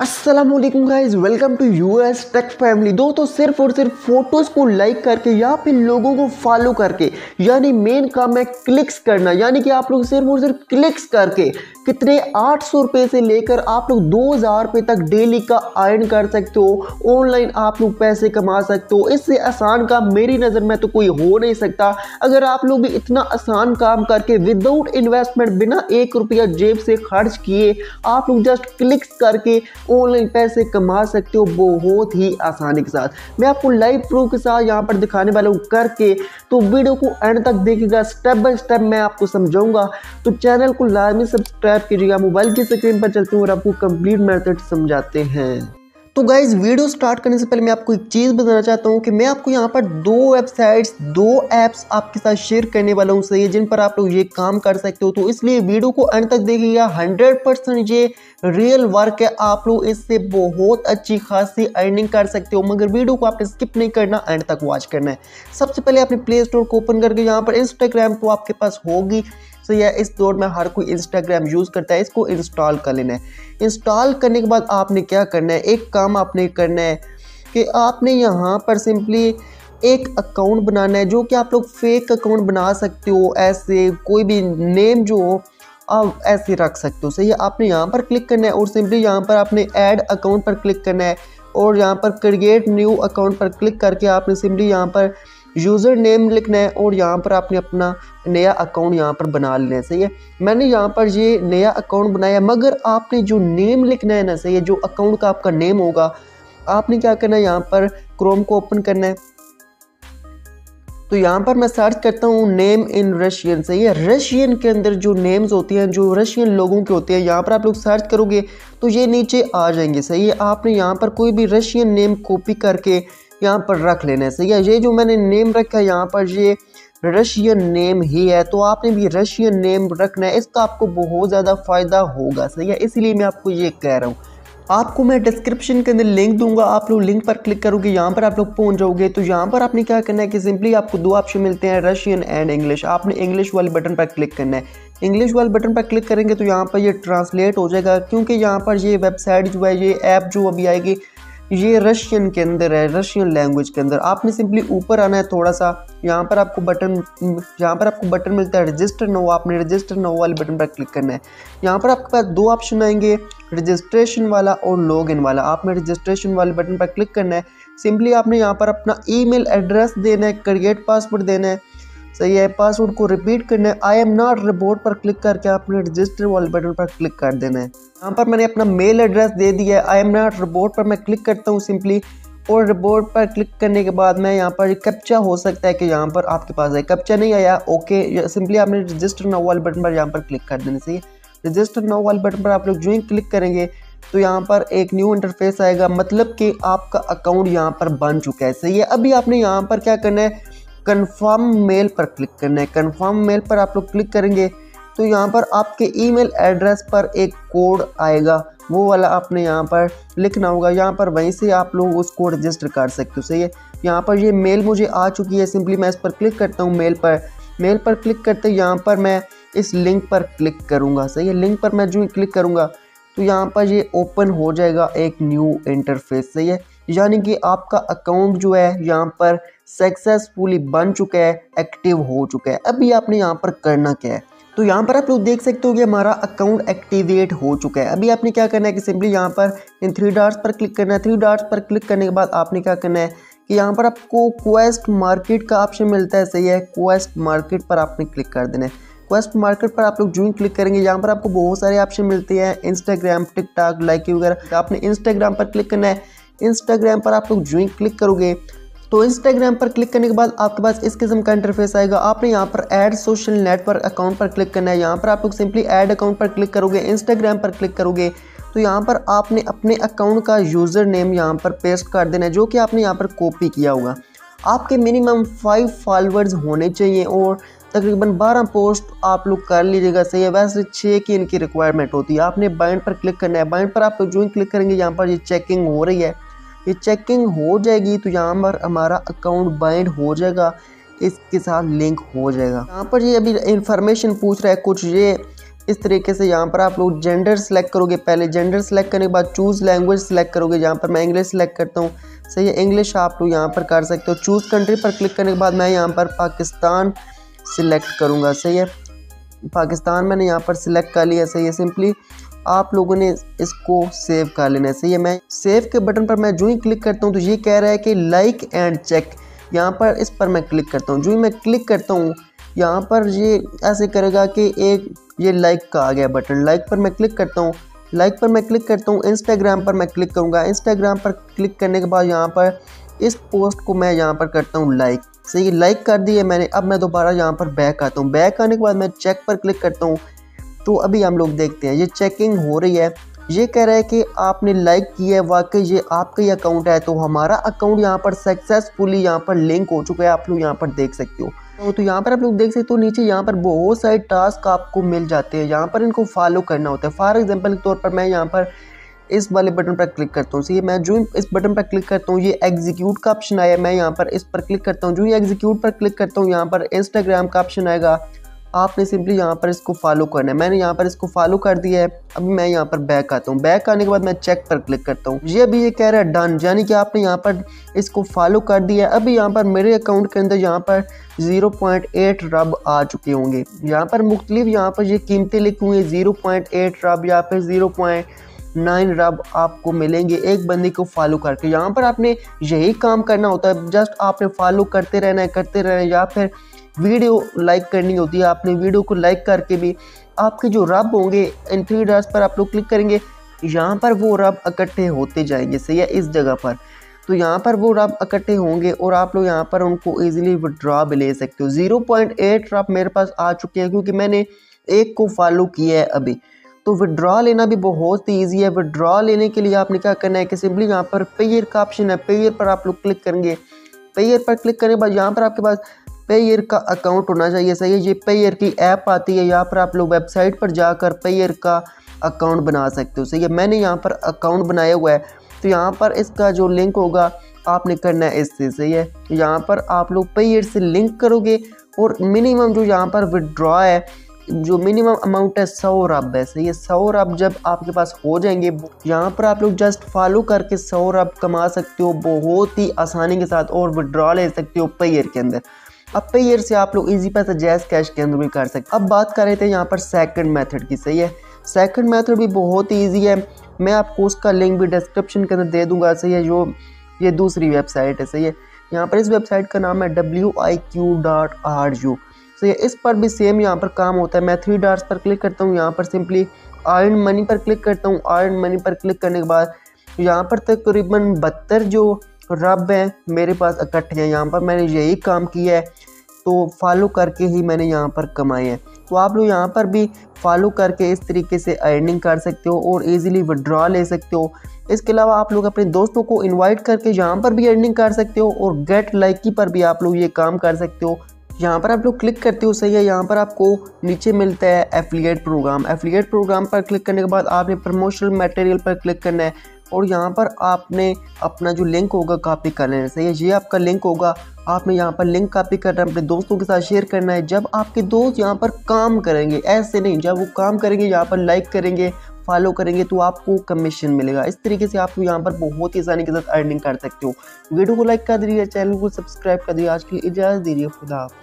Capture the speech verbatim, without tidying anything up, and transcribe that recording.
अस्सलामुअलैकुम guys, welcome to US tech family. दोस्तों, सिर्फ और सिर्फ फोटोज़ को लाइक करके या फिर लोगों को फॉलो करके, यानी मेन काम है क्लिक्स करना, यानी कि आप लोग सिर्फ और सिर्फ क्लिक्स करके कितने आठ सौ रुपये से लेकर आप लोग दो हज़ार रुपये तक डेली का अर्न कर सकते हो। ऑनलाइन आप लोग पैसे कमा सकते हो। इससे आसान काम मेरी नज़र में तो कोई हो नहीं सकता। अगर आप लोग भी इतना आसान काम करके विदाउट इन्वेस्टमेंट, बिना एक रुपया जेब से खर्च किए आप लोग जस्ट क्लिक्स करके ऑनलाइन पैसे कमा सकते हो, बहुत ही आसानी के साथ। मैं आपको लाइव प्रूफ के साथ यहाँ पर दिखाने वाला हूँ करके, तो वीडियो को एंड तक देखिएगा, स्टेप बाय स्टेप मैं आपको समझाऊंगा। तो चैनल को लाजमी सब्सक्राइब कीजिएगा। मोबाइल की स्क्रीन पर चलते हैं और आपको कंप्लीट मेथड समझाते हैं। तो गाइज, वीडियो स्टार्ट करने से पहले मैं आपको एक चीज़ बताना चाहता हूँ कि मैं आपको यहाँ पर दो वेबसाइट्स, दो ऐप्स आपके साथ शेयर करने वाला हूँ सही, जिन पर आप लोग ये काम कर सकते हो। तो इसलिए वीडियो को अंत तक देखिएगा। हंड्रेड परसेंट ये रियल वर्क है, आप लोग इससे बहुत अच्छी खासी अर्निंग कर सकते हो। मगर वीडियो को आपने स्किप नहीं करना, एंड तक वॉच करना है। सबसे पहले आपने प्ले स्टोर को ओपन करके यहाँ पर इंस्टाग्राम तो आपके पास होगी, तो यह इस दौर में हर कोई इंस्टाग्राम यूज़ करता है, इसको इंस्टॉल कर लेना है। इंस्टॉल करने के बाद आपने क्या करना है, एक काम आपने करना है कि आपने यहाँ पर सिंपली एक अकाउंट बनाना है, जो कि आप लोग फेक अकाउंट बना सकते हो। ऐसे कोई भी नेम जो हो आप ऐसे रख सकते हो। सही है, आपने यहाँ पर क्लिक करना है और सिंपली यहाँ पर आपने ऐड अकाउंट पर क्लिक करना है और यहाँ पर क्रिएट न्यू अकाउंट पर क्लिक करके आपने सिंपली यहाँ पर यूज़र नेम लिखना है और यहाँ पर आपने अपना नया अकाउंट यहाँ पर बना लेना है। सही है, मैंने यहाँ पर ये नया अकाउंट बनाया, मगर आपने जो नेम लिखना है ना, सही है, जो अकाउंट का आपका नेम होगा, आपने क्या करना है, यहाँ पर क्रोम को ओपन करना है। तो यहाँ पर मैं सर्च करता हूँ नेम इन रशियन। सही है, रशियन के अंदर जो नेम्स होती हैं, जो रशियन लोगों के होते हैं, यहाँ पर आप लोग सर्च करोगे तो ये नीचे आ जाएंगे। सही है, आपने यहाँ पर कोई भी रशियन नेम कॉपी करके यहाँ पर रख लेना है। सही है, ये जो मैंने नेम रखा है यहाँ पर, ये रशियन नेम ही है, तो आपने भी रशियन नेम रखना है। इसका आपको बहुत ज़्यादा फ़ायदा होगा। सही है, इसलिए मैं आपको ये कह रहा हूँ। आपको मैं डिस्क्रिप्शन के अंदर लिंक दूंगा, आप लोग लिंक पर क्लिक करोगे, यहाँ पर आप लोग पहुँच जाओगे। तो यहाँ पर आपने क्या करना है कि सिंपली आपको दो ऑप्शन मिलते हैं, रशियन एंड इंग्लिश। आपने इंग्लिश वाले बटन पर क्लिक करना है। इंग्लिश वाले बटन पर क्लिक करेंगे तो यहाँ पर ये ट्रांसलेट हो जाएगा, क्योंकि यहाँ पर ये वेबसाइट जो है, ये ऐप जो अभी आएगी, ये रशियन के अंदर है, रशियन लैंग्वेज के अंदर। आपने सिंपली ऊपर आना है थोड़ा सा, यहाँ पर आपको बटन यहाँ पर आपको बटन मिलता है रजिस्टर नाउ। आपने रजिस्टर नाउ वाले बटन पर क्लिक करना है। यहाँ पर आपके पास दो ऑप्शन आएंगे, रजिस्ट्रेशन वाला और लॉगिन वाला। आपने रजिस्ट्रेशन वाले बटन पर क्लिक करना है। सिंपली आपने यहाँ पर अपना ईमेल एड्रेस देना है, क्रिएट पासवर्ड देना है। सही है, पासवर्ड को रिपीट करना है। आई एम नॉट रोबोट पर क्लिक करके आपने रजिस्टर वाले बटन पर क्लिक कर देना है। यहाँ पर मैंने अपना मेल एड्रेस दे दिया है। आई एम नॉट रोबोट पर मैं क्लिक करता हूँ सिंपली, और रोबोट पर क्लिक करने के बाद मैं यहाँ पर कैप्चा, हो सकता है कि यहाँ पर आपके पास है कैप्चा, नहीं आया ओके, सिंपली आपने रजिस्टर नाउ वाले बटन पर यहाँ पर क्लिक कर देना। सही है, रजिस्टर नाउ वाले बटन पर आप लोग जो ही क्लिक करेंगे तो यहाँ पर एक न्यू इंटरफेस आएगा, मतलब कि आपका अकाउंट यहाँ पर बन चुका है। सही है, अभी आपने यहाँ पर क्या करना है, कन्फर्म मेल पर क्लिक करना है। कन्फर्म मेल पर आप लोग क्लिक करेंगे तो यहाँ पर आपके ईमेल एड्रेस पर एक कोड आएगा, वो वाला आपने यहाँ पर लिखना होगा। यहाँ पर वहीं से आप लोग उसको रजिस्टर कर सकते हो। सही है, यहाँ पर ये मेल मुझे आ चुकी है, सिंपली मैं इस पर क्लिक करता हूँ। मेल पर मेल पर क्लिक करते यहाँ पर मैं इस लिंक पर क्लिक करूँगा। सही है, लिंक पर मैं जो ही क्लिक करूँगा तो यहाँ पर ये ओपन हो जाएगा एक न्यू इंटरफेस। सही है, यानी कि आपका अकाउंट जो है यहाँ पर सक्सेसफुली बन चुका है, एक्टिव हो चुका है। अभी आपने यहाँ पर करना क्या है, तो यहाँ पर आप लोग देख सकते हो कि हमारा अकाउंट एक्टिवेट हो चुका है। अभी आपने क्या करना है कि सिंपली यहाँ पर इन थ्री डॉट्स पर क्लिक करना है। थ्री डॉट्स पर क्लिक करने के बाद आपने क्या करना है कि यहाँ पर आपको क्वेस्ट मार्केट का ऑप्शन मिलता है। सही है, क्वेस्ट मार्केट पर आपने क्लिक कर देना है। क्वेस्ट मार्केट पर आप लोग जो ही क्लिक करेंगे, यहाँ पर आपको बहुत सारे ऑप्शन मिलते हैं, इंस्टाग्राम, टिकटॉक, लाइक वगैरह। आपने इंस्टाग्राम पर क्लिक करना है। इंस्टाग्राम पर आप लोग जो ही क्लिक करोगे तो इंस्टाग्राम पर क्लिक करने के बाद आपके पास इस किस्म का इंटरफेस आएगा। आपने यहाँ पर ऐड सोशल नेटवर्क अकाउंट पर क्लिक करना है। यहाँ पर आप लोग सिंपली ऐड अकाउंट पर क्लिक करोगे, इंस्टाग्राम पर क्लिक करोगे तो यहाँ पर आपने अपने अकाउंट का यूज़र नेम यहाँ पर पेस्ट कर देना है, जो कि आपने यहाँ पर कॉपी किया होगा। आपके मिनिमम फाइव फॉलोअर्स होने चाहिए और तकरीबन बारह पोस्ट आप लोग कर लीजिएगा। सही है, वैसे छः की इनकी रिक्वायरमेंट होती है। आपने बाइंड पर क्लिक करना है। बाइंड पर आप लोग जो ही क्लिक करेंगे, यहाँ पर ये चेकिंग हो रही है, ये चेकिंग हो जाएगी तो यहाँ पर हमारा अकाउंट बाइंड हो जाएगा, इसके साथ लिंक हो जाएगा। यहाँ पर ये अभी इन्फॉर्मेशन पूछ रहा है कुछ, ये इस तरीके से यहाँ पर आप लोग जेंडर सेलेक्ट करोगे। पहले जेंडर सेलेक्ट करने के बाद चूज़ लैंग्वेज सेलेक्ट करोगे। यहाँ पर मैं इंग्लिश सेलेक्ट करता हूँ, सही है, इंग्लिश आप लोग यहाँ पर कर सकते हो। चूज़ कंट्री पर क्लिक करने के बाद मैं यहाँ पर पाकिस्तान सिलेक्ट करूँगा, सही है, पाकिस्तान मैंने यहाँ पर सिलेक्ट कर लिया, सही है। सिंपली आप लोगों ने इसको सेव कर लेना है, सही है। मैं सेव के बटन पर मैं जो ही क्लिक करता हूँ तो ये कह रहा है कि लाइक एंड चेक, यहाँ पर इस पर मैं क्लिक करता हूँ। जो ही मैं क्लिक करता हूँ यहाँ पर ये ऐसे करेगा कि एक ये लाइक का आ गया बटन, लाइक पर मैं क्लिक करता हूँ, लाइक पर मैं क्लिक करता हूँ, इंस्टाग्राम पर मैं क्लिक करूँगा, इंस्टाग्राम पर क्लिक करने के बाद यहाँ पर इस पोस्ट को मैं यहाँ पर करता हूँ लाइक, सही, लाइक कर दिया मैंने। अब मैं दोबारा यहाँ पर बैक आता हूँ, बैक आने के बाद मैं चेक पर क्लिक करता हूँ। तो अभी हम लोग देखते हैं ये चेकिंग हो रही है, ये कह रहा है कि आपने लाइक किया है, वाकई ये आपका ही अकाउंट है। तो हमारा अकाउंट यहाँ पर सक्सेसफुली यहाँ पर लिंक हो चुका है, आप लोग यहाँ पर देख सकते हो। तो यहाँ पर आप लोग देख सकते हो नीचे यहाँ पर बहुत सारे टास्क आपको मिल जाते हैं, यहाँ पर इनको फॉलो करना होता है। फॉर एग्जांपल के तौर पर मैं यहाँ पर इस वाले बटन पर क्लिक करता हूँ, सही है। मैं जो इस बटन पर क्लिक करता हूँ ये एग्जीक्यूट का ऑप्शन आया, मैं यहाँ पर इस पर क्लिक करता हूँ। जो ही एग्जीक्यूट पर क्लिक करता हूँ यहाँ पर इंस्टाग्राम का ऑप्शन आएगा, आपने सिंपली यहाँ पर इसको फॉलो करना है। मैंने यहाँ पर इसको फॉलो कर दिया है। अभी मैं यहाँ पर बैक आता हूँ, बैक आने के बाद मैं चेक पर क्लिक करता हूँ। ये अभी ये कह रहा है डन, यानी कि आपने यहाँ पर इसको फॉलो कर दिया है। अभी यहाँ पर मेरे अकाउंट के अंदर यहाँ पर ज़ीरो पॉइंट एट रब आ चुके होंगे। यहाँ पर मुख्तलिफ यहाँ पर ये कीमतें लिखी हुई हैं, ज़ीरो पॉइंट एट रब या फिर ज़ीरो पॉइंट नाइन रब आपको मिलेंगे एक बंदे को फॉलो करके। यहाँ पर आपने यही काम करना होता है, जस्ट आपने फॉलो करते रहना है, करते रहना है। या फिर वीडियो लाइक करनी होती है, आपने वीडियो को लाइक करके भी आपके जो रब होंगे इन थ्री डॉट्स पर आप लोग क्लिक करेंगे, यहाँ पर वो रब इकट्ठे होते जाएंगे, सही है, इस जगह पर। तो यहाँ पर वो रब इकट्ठे होंगे और आप लोग यहाँ पर उनको ईजिली विड्रॉ भी ले सकते हो। ज़ीरो पॉइंट एट रब मेरे पास आ चुके हैं क्योंकि मैंने एक को फॉलो किया है अभी। तो विड्रॉ लेना भी बहुत ही ईजी है। विड्रॉ लेने के लिए आपने क्या करना है कि सिंपली यहाँ पर पेयर का ऑप्शन है, पेयर पर आप लोग क्लिक करेंगे। पेयर पर क्लिक करने के बाद यहाँ पर आपके पास पेयर का अकाउंट होना चाहिए, सही है। ये पेयर की ऐप आती है, यहाँ पर आप लोग वेबसाइट पर जाकर पेयर का अकाउंट बना सकते हो, सही है। मैंने यहाँ पर अकाउंट बनाया हुआ है, तो यहाँ पर इसका जो लिंक होगा आपने करना है इससे, सही है। यहाँ पर आप लोग पेयर से लिंक करोगे और मिनिमम जो यहाँ पर विड्रॉ है, जो मिनिमम अमाउंट है सौ रब है, सही है। सौ रब जब आपके पास हो जाएंगे यहाँ पर आप लोग जस्ट फॉलो करके सौ रब कमा सकते हो बहुत ही आसानी के साथ और विड्रॉ ले सकते हो पेयर के अंदर। अब पेयर से आप लोग इजी पैसा जैज़ कैश के अंदर भी कर सकते हैं। अब बात कर रहे थे यहाँ पर सेकंड मेथड की, सही है। सेकंड मेथड भी बहुत ही इजी है, मैं आपको उसका लिंक भी डिस्क्रिप्शन के अंदर दे दूंगा, सही है। जो ये दूसरी वेबसाइट है, सही है, यहाँ पर इस वेबसाइट का नाम है W I Q dot R U, सही है। इस पर भी सेम यहाँ पर काम होता है। मैं थ्री डॉट्स पर क्लिक करता हूँ, यहाँ पर सिंपली अर्न मनी पर क्लिक करता हूँ। अर्न मनी पर क्लिक करने के बाद यहाँ पर तकरीबन बहत्तर जो रब है मेरे पास इकट्ठे हैं, यहाँ पर मैंने यही काम किया है तो फॉलो करके ही मैंने यहाँ पर कमाए हैं। तो आप लोग यहाँ पर भी फॉलो करके इस तरीके से अर्निंग कर सकते हो और इजीली विड्रॉ ले सकते हो। इसके अलावा आप लोग अपने दोस्तों को इनवाइट करके यहाँ पर भी अर्निंग कर सकते हो और गेट लाइक की पर भी आप लोग ये काम कर सकते हो। यहाँ पर आप लोग क्लिक करते हो, सही है। यहाँ पर आपको नीचे मिलता है एफिलिएट प्रोग्राम, एफिलिएट प्रोग्राम पर क्लिक करने के बाद आपने प्रमोशनल मटेरियल पर क्लिक करना है और यहाँ पर आपने अपना जो लिंक होगा कॉपी कर लेना, सही है। ये आपका लिंक होगा, आपने यहाँ पर लिंक कॉपी करना है, अपने दोस्तों के साथ शेयर करना है। जब आपके दोस्त यहाँ पर काम करेंगे, ऐसे नहीं, जब वो काम करेंगे यहाँ पर लाइक करेंगे, फॉलो करेंगे तो आपको कमीशन मिलेगा। इस तरीके से आप यहाँ पर बहुत ही आसानी के साथ अर्निंग कर सकते हो। वीडियो को लाइक कर दीजिए, चैनल को सब्सक्राइब कर दीजिए। आज के लिए इजाज़त दीजिए, खुदा हाफिज़।